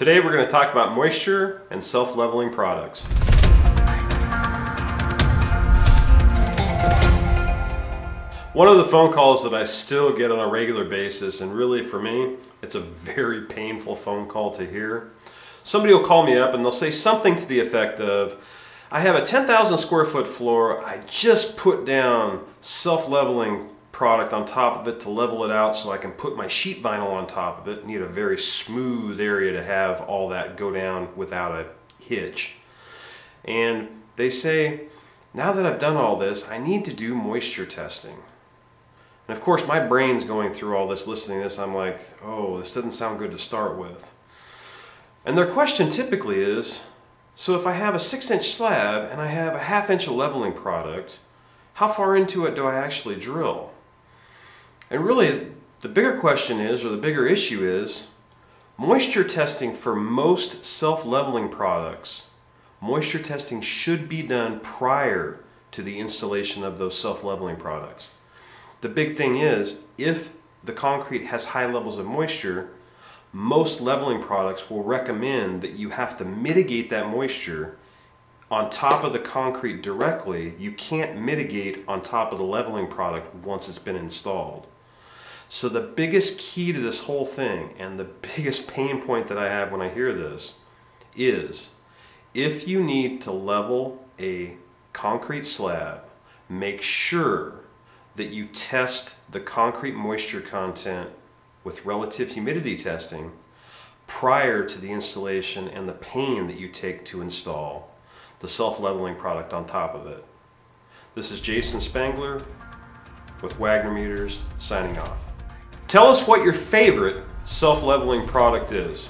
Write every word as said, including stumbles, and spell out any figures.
Today we're going to talk about moisture and self-leveling products. One of the phone calls that I still get on a regular basis, and really for me, it's a very painful phone call to hear. Somebody will call me up and they'll say something to the effect of, I have a ten thousand square foot floor, I just put down self-leveling product on top of it to level it out so I can put my sheet vinyl on top of it. Need a very smooth area to have all that go down without a hitch. And they say, now that I've done all this, I need to do moisture testing. And of course my brain's going through all this, listening to this, I'm like, oh, this doesn't sound good to start with. And their question typically is, so if I have a six inch slab and I have a half inch of leveling product, how far into it do I actually drill? And really, the bigger question is, or the bigger issue is, moisture testing for most self-leveling products, moisture testing should be done prior to the installation of those self-leveling products. The big thing is, if the concrete has high levels of moisture, most leveling products will recommend that you have to mitigate that moisture on top of the concrete directly. You can't mitigate on top of the leveling product once it's been installed. So the biggest key to this whole thing, and the biggest pain point that I have when I hear this, is if you need to level a concrete slab, make sure that you test the concrete moisture content with relative humidity testing prior to the installation and the pain that you take to install the self-leveling product on top of it. This is Jason Spangler with Wagner Meters signing off. Tell us what your favorite self-leveling product is.